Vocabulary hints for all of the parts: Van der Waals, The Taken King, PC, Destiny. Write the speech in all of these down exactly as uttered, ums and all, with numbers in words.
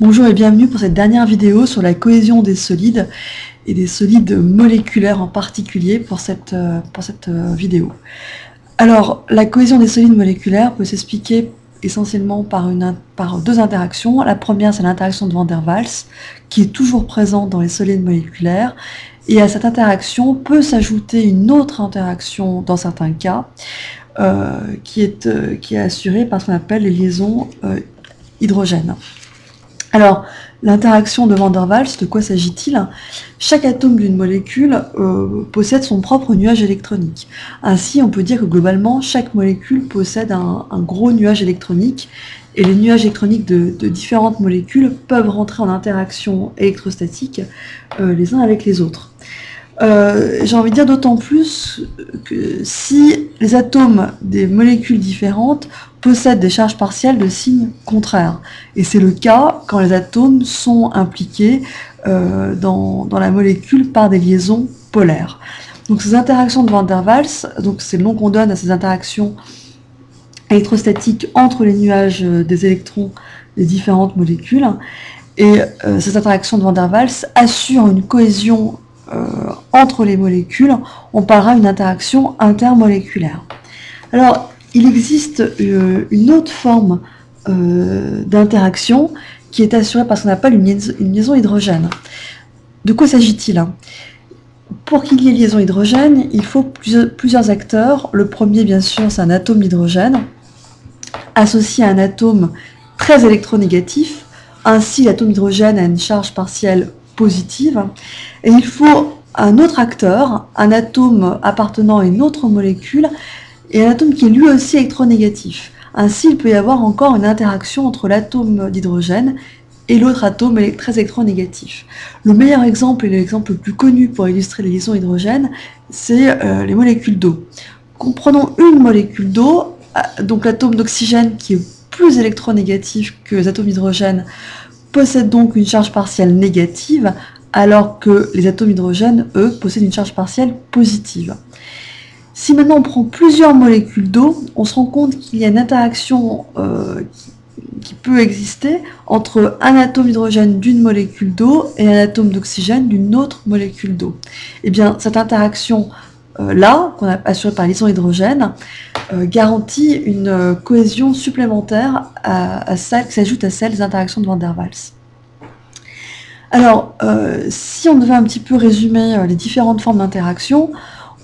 Bonjour et bienvenue pour cette dernière vidéo sur la cohésion des solides et des solides moléculaires en particulier pour cette, pour cette vidéo. Alors, la cohésion des solides moléculaires peut s'expliquer essentiellement par, une, par deux interactions. La première, c'est l'interaction de Van der Waals, qui est toujours présente dans les solides moléculaires. Et à cette interaction peut s'ajouter une autre interaction dans certains cas, euh, qui, est, euh, qui est assurée par ce qu'on appelle les liaisons euh, hydrogènes. Alors, l'interaction de Van der Waals, de quoi s'agit-il? Chaque atome d'une molécule euh, possède son propre nuage électronique. Ainsi, on peut dire que globalement, chaque molécule possède un, un gros nuage électronique, et les nuages électroniques de, de différentes molécules peuvent rentrer en interaction électrostatique euh, les uns avec les autres. Euh, j'ai envie de dire d'autant plus que si les atomes des molécules différentes possèdent des charges partielles de signes contraires. Et c'est le cas quand les atomes sont impliqués euh, dans, dans la molécule par des liaisons polaires. Donc ces interactions de Van der Waals, donc c'est le nom qu'on donne à ces interactions électrostatiques entre les nuages des électrons des différentes molécules, et euh, ces interactions de Van der Waals assurent une cohésion Euh, entre les molécules. On parlera d'une interaction intermoléculaire. Alors, il existe euh, une autre forme euh, d'interaction qui est assurée par ce qu'on appelle une liaison, une liaison hydrogène. De quoi s'agit-il? Pour qu'il y ait liaison hydrogène, il faut plus, plusieurs acteurs. Le premier, bien sûr, c'est un atome d'hydrogène associé à un atome très électronégatif. Ainsi, l'atome d'hydrogène a une charge partielle positive, et il faut un autre acteur, un atome appartenant à une autre molécule, et un atome qui est lui aussi électronégatif. Ainsi, il peut y avoir encore une interaction entre l'atome d'hydrogène et l'autre atome très électronégatif. Le meilleur exemple, et l'exemple le plus connu pour illustrer les liaisons hydrogène, c'est euh, les molécules d'eau. Comprenons une molécule d'eau, donc l'atome d'oxygène qui est plus électronégatif que les atomes d'hydrogène, possède donc une charge partielle négative, alors que les atomes d'hydrogène, eux, possèdent une charge partielle positive. Si maintenant on prend plusieurs molécules d'eau, on se rend compte qu'il y a une interaction euh, qui peut exister entre un atome d'hydrogène d'une molécule d'eau et un atome d'oxygène d'une autre molécule d'eau. Et bien, cette interaction euh, là, qu'on a assurée par liaison hydrogène, garantit une cohésion supplémentaire à, à celle qui s'ajoute à celle des interactions de Van der Waals. Alors, euh, si on devait un petit peu résumer les différentes formes d'interaction,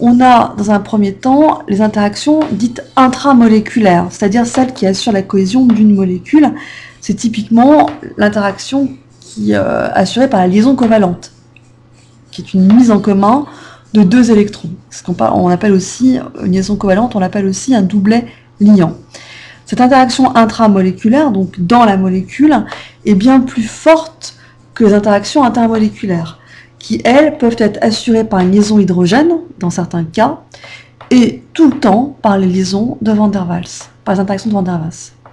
on a dans un premier temps les interactions dites intramoléculaires, c'est-à-dire celles qui assurent la cohésion d'une molécule. C'est typiquement l'interaction qui est euh, assurée par la liaison covalente, qui est une mise en commun de deux électrons. Ce qu'on on appelle aussi une liaison covalente, on l'appelle aussi un doublet liant. Cette interaction intramoléculaire, donc dans la molécule, est bien plus forte que les interactions intermoléculaires, qui elles peuvent être assurées par une liaison hydrogène, dans certains cas, et tout le temps par les liaisons de Van der Waals, par les interactions de Van der Waals.